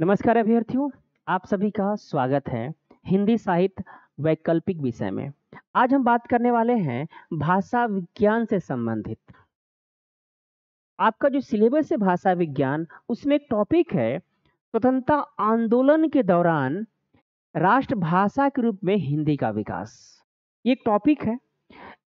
नमस्कार अभ्यर्थियों, आप सभी का स्वागत है हिंदी साहित्य वैकल्पिक विषय में। आज हम बात करने वाले हैं भाषा विज्ञान से संबंधित। आपका जो सिलेबस है भाषा विज्ञान, उसमें एक टॉपिक है स्वतंत्रता आंदोलन के दौरान राष्ट्रभाषा के रूप में हिंदी का विकास। ये एक टॉपिक है।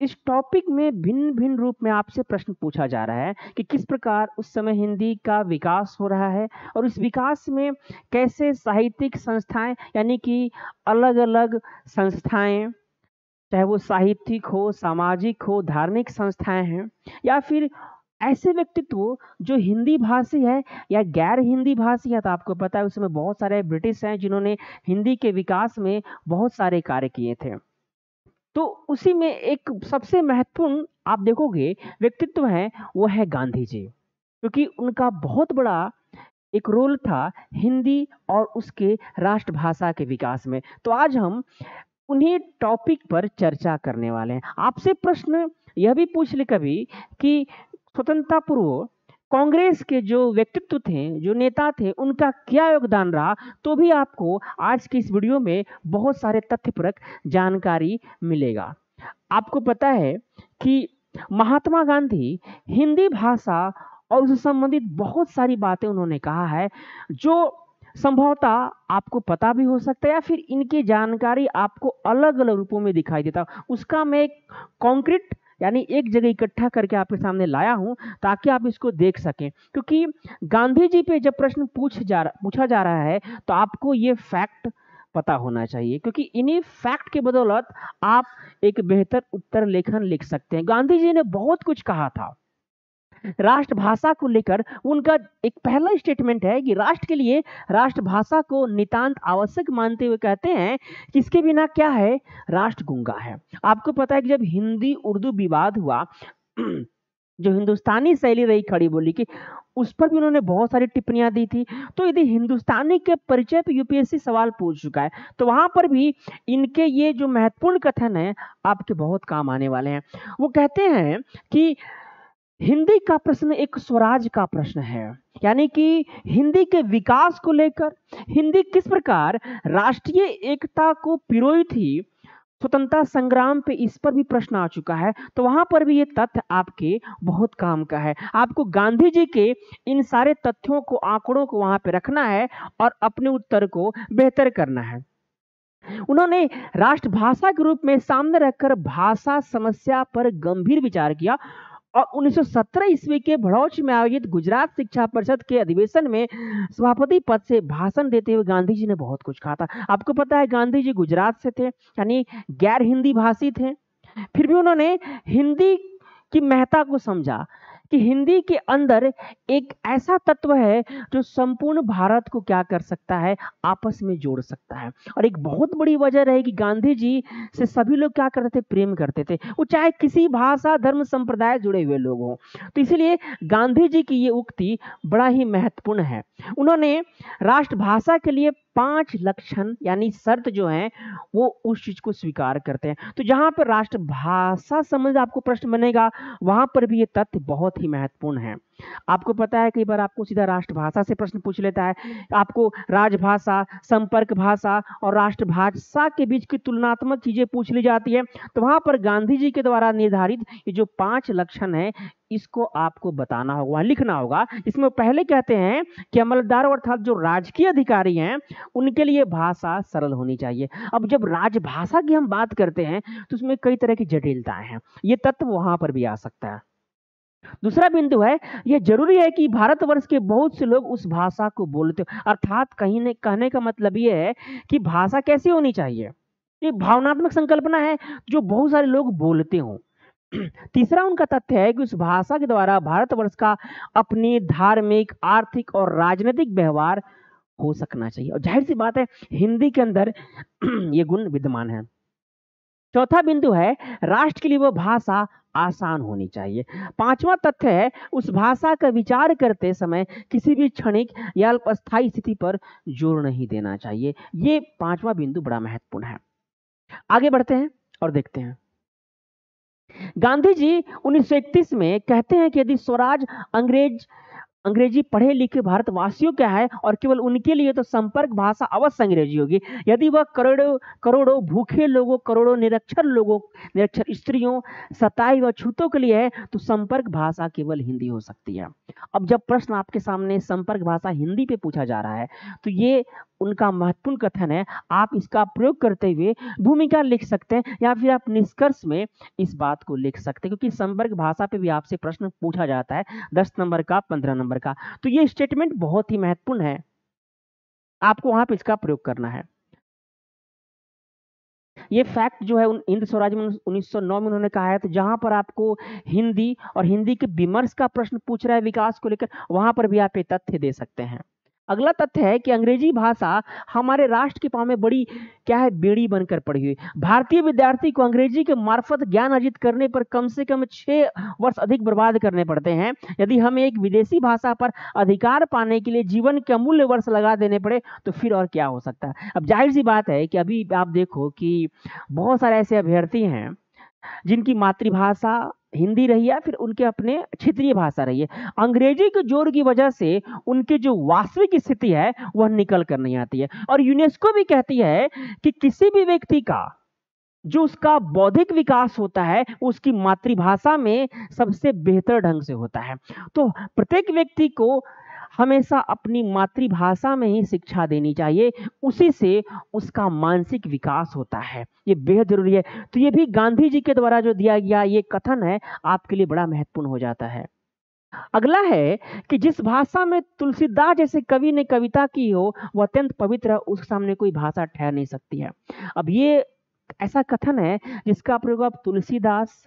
इस टॉपिक में भिन्न भिन्न रूप में आपसे प्रश्न पूछा जा रहा है कि किस प्रकार उस समय हिंदी का विकास हो रहा है और इस विकास में कैसे साहित्यिक संस्थाएं, यानी कि अलग अलग संस्थाएं, चाहे वो साहित्यिक हो, सामाजिक हो, धार्मिक संस्थाएं हैं, या फिर ऐसे व्यक्तित्व जो हिंदी भाषी है या गैर हिंदी भाषी है। तो आपको पता है उसमें बहुत सारे ब्रिटिश हैं जिन्होंने हिंदी के विकास में बहुत सारे कार्य किए थे। तो उसी में एक सबसे महत्वपूर्ण आप देखोगे व्यक्तित्व है, वो है गांधी जी, क्योंकि उनका बहुत बड़ा एक रोल था हिंदी और उसके राष्ट्रभाषा के विकास में। तो आज हम उन्हीं टॉपिक पर चर्चा करने वाले हैं। आपसे प्रश्न यह भी पूछ ले कभी कि स्वतंत्रता पूर्व कांग्रेस के जो व्यक्तित्व थे, जो नेता थे, उनका क्या योगदान रहा, तो भी आपको आज की इस वीडियो में बहुत सारे तथ्यपरक जानकारी मिलेगा। आपको पता है कि महात्मा गांधी हिंदी भाषा और उससे संबंधित बहुत सारी बातें उन्होंने कहा है, जो संभवतः आपको पता भी हो सकता है या फिर इनकी जानकारी आपको अलग अलग रूपों में दिखाई देता। उसका मैं एक कॉन्क्रीट, यानी एक जगह इकट्ठा करके आपके सामने लाया हूं ताकि आप इसको देख सकें, क्योंकि गांधी जी पे जब प्रश्न पूछा जा रहा है तो आपको ये फैक्ट पता होना चाहिए, क्योंकि इन्हीं फैक्ट के बदौलत आप एक बेहतर उत्तर लेखन लिख सकते हैं। गांधी जी ने बहुत कुछ कहा था राष्ट्रभाषा को लेकर। उनका एक पहला स्टेटमेंट है कि राष्ट्र के लिए राष्ट्रभाषा को नितांत आवश्यक मानते हुए कहते हैं कि इसके बिना क्या है, राष्ट्र गूंगा है। आपको पता है कि जब हिंदी उर्दू विवाद हुआ, जो हिंदुस्तानी शैली रही खड़ी बोली की, उस पर भी उन्होंने बहुत सारी टिप्पणियां दी थी। तो यदि हिंदुस्तानी के परिचय पर यूपीएससी सवाल पूछ चुका है, तो वहां पर भी इनके ये जो महत्वपूर्ण कथन है आपके बहुत काम आने वाले हैं। वो कहते हैं कि हिंदी का प्रश्न एक स्वराज का प्रश्न है, यानी कि हिंदी के विकास को लेकर हिंदी किस प्रकार राष्ट्रीय एकता को पिरोई थी स्वतंत्रता संग्राम पे, इस पर भी प्रश्न आ चुका है। तो वहां पर भी ये तथ्य आपके बहुत काम का है। आपको गांधी जी के इन सारे तथ्यों को, आंकड़ों को वहां पे रखना है और अपने उत्तर को बेहतर करना है। उन्होंने राष्ट्रभाषा के रूप में सामने रखकर भाषा समस्या पर गंभीर विचार किया और 1917 ईस्वी के भड़ौच में आयोजित गुजरात शिक्षा परिषद के अधिवेशन में सभापति पद से भाषण देते हुए गांधी जी ने बहुत कुछ कहा था। आपको पता है गांधी जी गुजरात से थे, यानी गैर हिंदी भाषी थे, फिर भी उन्होंने हिंदी की महत्ता को समझा कि हिंदी के अंदर एक ऐसा तत्व है जो संपूर्ण भारत को क्या कर सकता है, आपस में जोड़ सकता है। और एक बहुत बड़ी वजह रही कि गांधी जी से सभी लोग क्या करते थे, प्रेम करते थे, वो चाहे किसी भाषा, धर्म, संप्रदाय जुड़े हुए लोग हों। तो इसलिए गांधी जी की ये उक्ति बड़ा ही महत्वपूर्ण है। उन्होंने राष्ट्रभाषा के लिए 5 लक्षण, यानी शर्त जो है, वो उस चीज को स्वीकार करते हैं। तो जहां पर राष्ट्रभाषा संबंध आपको प्रश्न बनेगा, वहां पर भी ये तथ्य बहुत ही महत्वपूर्ण है। आपको पता है कई बार आपको सीधा राष्ट्रभाषा से प्रश्न पूछ लेता है। आपको राजभाषा, संपर्क भाषा और राष्ट्रभाषा के बीच की तुलनात्मक चीजें पूछ ली जाती है। तो वहां पर गांधी जी के द्वारा निर्धारित ये जो 5 लक्षण है, इसको आपको बताना होगा, लिखना होगा। इसमें पहले कहते हैं कि अमलदार अर्थात जो राजकीय अधिकारी हैं, उनके लिए भाषा सरल होनी चाहिए। अब जब राजभाषा की हम बात करते हैं तो उसमें कई तरह की जटिलताएं हैं, ये तत्व वहां पर भी आ सकता है। दूसरा बिंदु है, यह जरूरी है कि भारतवर्ष के बहुत से लोग उस भाषा को बोलते, अर्थात कहीं न, कहने का मतलब यह है कि भाषा कैसी होनी चाहिए, ये भावनात्मक संकल्पना है जो बहुत सारे लोग बोलते हों। तीसरा उनका तथ्य है कि उस भाषा के द्वारा भारतवर्ष का अपनी धार्मिक, आर्थिक और राजनीतिक व्यवहार हो सकना चाहिए, और जाहिर सी बात है हिंदी के अंदर ये गुण विद्यमान है। चौथा बिंदु है, राष्ट्र के लिए वो भाषा आसान होनी चाहिए। पांचवा तथ्य है, उस भाषा का विचार करते समय किसी भी क्षणिक या अल्पस्थायी स्थिति पर जोर नहीं देना चाहिए। ये पांचवा बिंदु बड़ा महत्वपूर्ण है। आगे बढ़ते हैं और देखते हैं गांधी जी 1931 में कहते हैं कि यदि स्वराज अंग्रेज अंग्रेजी पढ़े लिखे भारतवासियों का है और केवल उनके लिए तो संपर्क भाषा अवश्य अंग्रेजी होगी। यदि वह करोड़ों भूखे लोगों, करोड़ों निरक्षर स्त्रियों, सताई व छूतों के लिए है तो संपर्क भाषा केवल हिंदी हो सकती है। अब जब प्रश्न आपके सामने संपर्क भाषा हिंदी पे पूछा जा रहा है तो ये उनका महत्वपूर्ण कथन है। आप इसका प्रयोग करते हुए भूमिका लिख सकते हैं या फिर आप निष्कर्ष में इस बात को लिख सकते हैं, क्योंकि संपर्क भाषा पे भी आपसे प्रश्न पूछा जाता है 10 नंबर का, 15 नंबर का। तो ये स्टेटमेंट बहुत ही महत्वपूर्ण है, आपको वहां पे इसका प्रयोग करना है। ये फैक्ट जो है हिंद स्वराज में 1909 में उन्होंने कहा है। तो जहां पर आपको हिंदी और हिंदी के विमर्श का प्रश्न पूछ रहा है विकास को लेकर, वहां पर भी आप ये तथ्य दे सकते हैं। अगला तथ्य है कि अंग्रेजी भाषा हमारे राष्ट्र के पाँव में बड़ी बेड़ी बनकर पड़ी हुई। भारतीय विद्यार्थी को अंग्रेजी के मार्फत ज्ञान अर्जित करने पर कम से कम 6 वर्ष अधिक बर्बाद करने पड़ते हैं। यदि हम एक विदेशी भाषा पर अधिकार पाने के लिए जीवन के अमूल्य वर्ष लगा देने पड़े तो फिर और क्या हो सकता है। अब जाहिर सी बात है कि अभी आप देखो कि बहुत सारे ऐसे अभ्यर्थी हैं जिनकी मातृभाषा हिंदी रही है, फिर उनके अपने क्षेत्रीय भाषा रही है। अंग्रेजी के जोर की वजह से उनकी जो वास्तविक स्थिति है वह निकल कर नहीं आती है। और यूनेस्को भी कहती है कि किसी भी व्यक्ति का जो उसका बौद्धिक विकास होता है उसकी मातृभाषा में सबसे बेहतर ढंग से होता है। तो प्रत्येक व्यक्ति को हमेशा अपनी मातृभाषा में ही शिक्षा देनी चाहिए, उसी से उसका मानसिक विकास होता है। ये बेहद जरूरी है। तो ये भी गांधी जी के द्वारा जो दिया गया ये कथन है आपके लिए बड़ा महत्वपूर्ण हो जाता है। अगला है कि जिस भाषा में तुलसीदास जैसे कवि ने कविता की हो वह अत्यंत पवित्र है, उसके सामने कोई भाषा ठहर नहीं सकती है। अब ये ऐसा कथन है जिसका प्रयोग आप तुलसीदास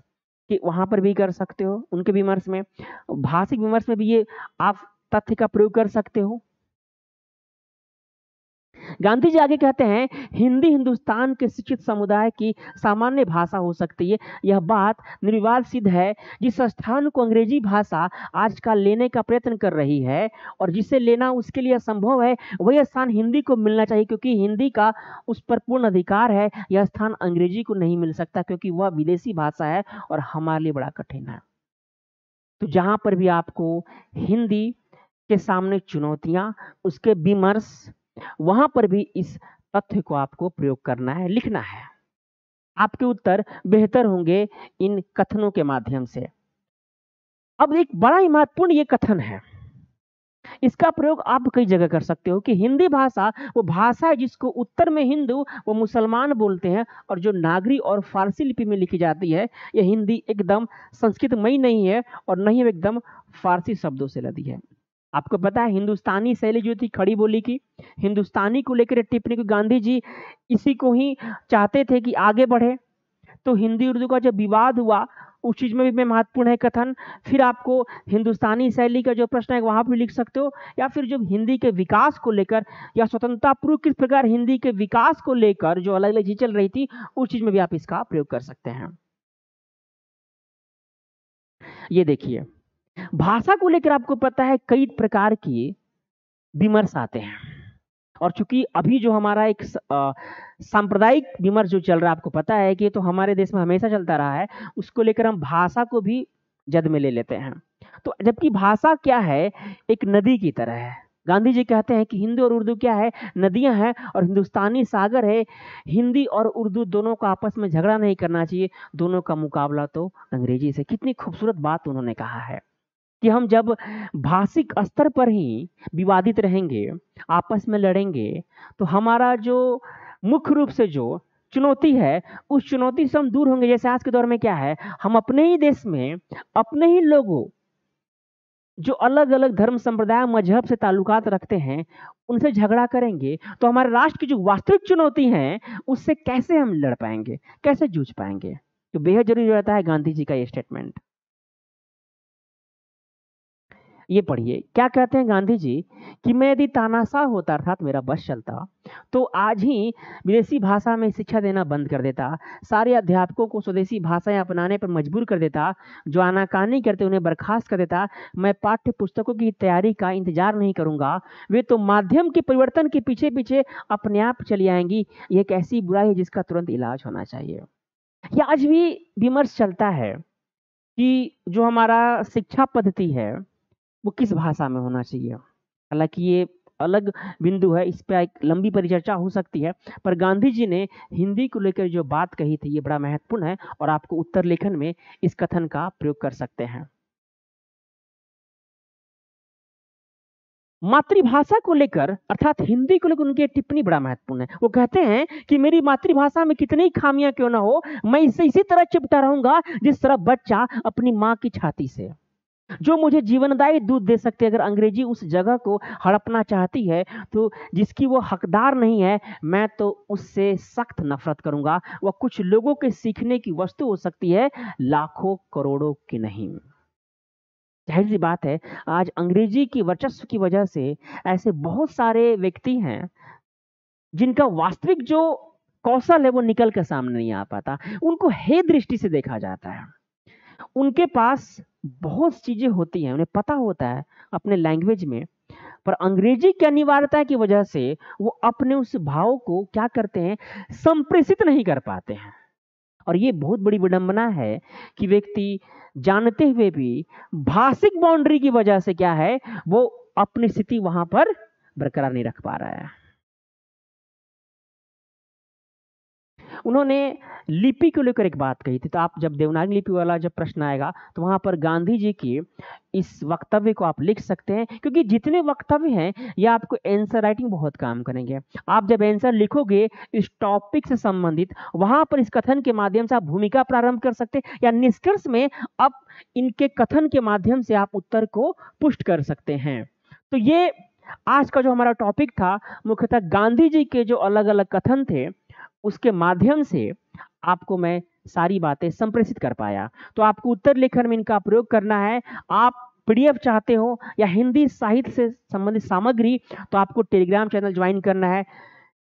के वहाँ पर भी कर सकते हो, उनके विमर्श में, भाषिक विमर्श में भी ये आप तथ्य का प्रयोग कर सकते हो। गांधी जी आगे कहते हैं हिंदी हिंदुस्तान के शिक्षित समुदाय की सामान्य भाषा हो सकती है। यह बात निर्विवाद सिद्ध है जिस स्थान को अंग्रेजी भाषा आज का लेने का प्रयत्न कर रही है और जिसे लेना उसके लिए संभव है वही स्थान हिंदी को मिलना चाहिए, क्योंकि हिंदी का उस पर पूर्ण अधिकार है। यह स्थान अंग्रेजी को नहीं मिल सकता क्योंकि वह विदेशी भाषा है और हमारे लिए बड़ा कठिन है। तो जहां पर भी आपको हिंदी के सामने चुनौतियां, उसके विमर्श, वहां पर भी इस तथ्य को आपको प्रयोग करना है, लिखना है। आपके उत्तर बेहतर होंगे इन कथनों के माध्यम से। अब एक बड़ा ही महत्वपूर्ण ये कथन है, इसका प्रयोग आप कई जगह कर सकते हो कि हिंदी भाषा वो भाषा है जिसको उत्तर में हिंदू व मुसलमान बोलते हैं और जो नागरी और फारसी लिपि में लिखी जाती है। यह हिंदी एकदम संस्कृतमयी नहीं है और न ही एकदम फारसी शब्दों से लदी है। आपको पता है हिंदुस्तानी शैली जो थी खड़ी बोली की, हिंदुस्तानी को लेकर टिप्पणी को गांधी जी इसी को ही चाहते थे कि आगे बढ़े। तो हिंदी उर्दू का जो विवाद हुआ उस चीज़ में भी महत्वपूर्ण है कथन। फिर आपको हिंदुस्तानी शैली का जो प्रश्न है वहाँ पर लिख सकते हो, या फिर जो हिंदी के विकास को लेकर या स्वतंत्रता पूर्व किस प्रकार हिंदी के विकास को लेकर जो अलग अलग चीज चल रही थी उस चीज़ में भी आप इसका प्रयोग कर सकते हैं। ये देखिए, भाषा को लेकर आपको पता है कई प्रकार की विमर्श आते हैं और चूंकि अभी जो हमारा एक सांप्रदायिक विमर्श जो चल रहा है आपको पता है कि ये तो हमारे देश में हमेशा चलता रहा है, उसको लेकर हम भाषा को भी जद में ले लेते हैं। तो जबकि भाषा क्या है, एक नदी की तरह है। गांधी जी कहते हैं कि हिंदी और उर्दू क्या है, नदियां हैं और हिंदुस्तानी सागर है। हिंदी और उर्दू दोनों का आपस में झगड़ा नहीं करना चाहिए, दोनों का मुकाबला तो अंग्रेजी से। कितनी खूबसूरत बात उन्होंने कहा है कि हम जब भाषिक स्तर पर ही विवादित रहेंगे, आपस में लड़ेंगे, तो हमारा जो मुख्य रूप से जो चुनौती है उस चुनौती से हम दूर होंगे। जैसे आज के दौर में क्या है, हम अपने ही देश में अपने ही लोगों जो अलग अलग धर्म संप्रदाय मजहब से ताल्लुकात रखते हैं उनसे झगड़ा करेंगे तो हमारे राष्ट्र की जो वास्तविक चुनौती है उससे कैसे हम लड़ पाएंगे, कैसे जूझ पाएंगे। तो बेहद जरूरी रहता है गांधी जी का ये स्टेटमेंट। ये पढ़िए क्या कहते हैं गांधी जी कि मैं यदि तानाशाह होता अर्थात मेरा बस चलता तो आज ही विदेशी भाषा में शिक्षा देना बंद कर देता, सारे अध्यापकों को स्वदेशी भाषाएं अपनाने पर मजबूर कर देता, जो आनाकानी करते उन्हें बर्खास्त कर देता। मैं पाठ्य पुस्तकों की तैयारी का इंतजार नहीं करूंगा, वे तो माध्यम के परिवर्तन के पीछे पीछे अपने आप चली आएंगी। यह एक ऐसी बुराई है जिसका तुरंत इलाज होना चाहिए। यह आज भी विमर्श चलता है कि जो हमारा शिक्षा पद्धति है वो किस भाषा में होना चाहिए। हालांकि ये अलग बिंदु है, इस पर एक लंबी परिचर्चा हो सकती है, पर गांधी जी ने हिंदी को लेकर जो बात कही थी ये बड़ा महत्वपूर्ण है और आपको उत्तर लेखन में इस कथन का प्रयोग कर सकते हैं। मातृभाषा को लेकर अर्थात हिंदी को लेकर उनकी टिप्पणी बड़ा महत्वपूर्ण है। वो कहते हैं कि मेरी मातृभाषा में कितनी खामियां क्यों ना हो, मैं इससे इसी तरह चिपटा रहूंगा जिस तरह बच्चा अपनी माँ की छाती से, जो मुझे जीवनदायी दूध दे सकते। अगर अंग्रेजी उस जगह को हड़पना चाहती है तो जिसकी वो हकदार नहीं है, मैं तो उससे सख्त नफरत करूंगा। वह कुछ लोगों के सीखने की वस्तु हो सकती है, लाखों करोड़ों की नहीं। जाहिर सी बात है, आज अंग्रेजी की वर्चस्व की वजह से ऐसे बहुत सारे व्यक्ति हैं जिनका वास्तविक जो कौशल है वो निकल कर सामने नहीं आ पाता। उनको हे दृष्टि से देखा जाता है। उनके पास बहुत चीजें होती हैं, उन्हें पता होता है अपने लैंग्वेज में, पर अंग्रेजी की अनिवार्यता की वजह से वो अपने उस भाव को क्या करते हैं, संप्रेषित नहीं कर पाते हैं। और ये बहुत बड़ी विडंबना है कि व्यक्ति जानते हुए भी भाषिक बाउंड्री की वजह से क्या है, वो अपनी स्थिति वहां पर बरकरार नहीं रख पा रहा है। उन्होंने लिपि को लेकर एक बात कही थी, तो आप जब देवनागरी लिपि वाला जब प्रश्न आएगा तो वहां पर गांधी जी की इस वक्तव्य को आप लिख सकते हैं, क्योंकि जितने वक्तव्य हैं ये आपको आंसर राइटिंग बहुत काम करेंगे। आप जब आंसर लिखोगे इस टॉपिक से संबंधित, वहां पर इस कथन के माध्यम से आप भूमिका प्रारंभ कर सकते हैं, या निष्कर्ष में आप इनके कथन के माध्यम से आप उत्तर को पुष्ट कर सकते हैं। तो ये आज का जो हमारा टॉपिक था, मुख्यतः गांधी जी के जो अलग अलग कथन थे उसके माध्यम से आपको मैं सारी बातें संप्रेषित कर पाया। तो आपको उत्तर लेखन में इनका प्रयोग करना है। आप पीडीएफ चाहते हो या हिंदी साहित्य से संबंधित सामग्री, तो आपको टेलीग्राम चैनल ज्वाइन करना है।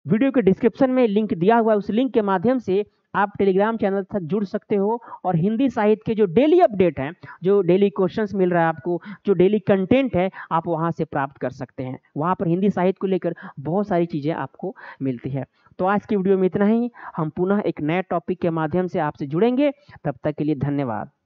वीडियो के डिस्क्रिप्शन में लिंक दिया हुआ है, उस लिंक के माध्यम से आप टेलीग्राम चैनल तक जुड़ सकते हो और हिंदी साहित्य के जो डेली अपडेट हैं, जो डेली क्वेश्चंस मिल रहा है आपको, जो डेली कंटेंट है, आप वहां से प्राप्त कर सकते हैं। वहां पर हिंदी साहित्य को लेकर बहुत सारी चीज़ें आपको मिलती है। तो आज की वीडियो में इतना ही। हम पुनः एक नए टॉपिक के माध्यम से आपसे जुड़ेंगे। तब तक के लिए धन्यवाद।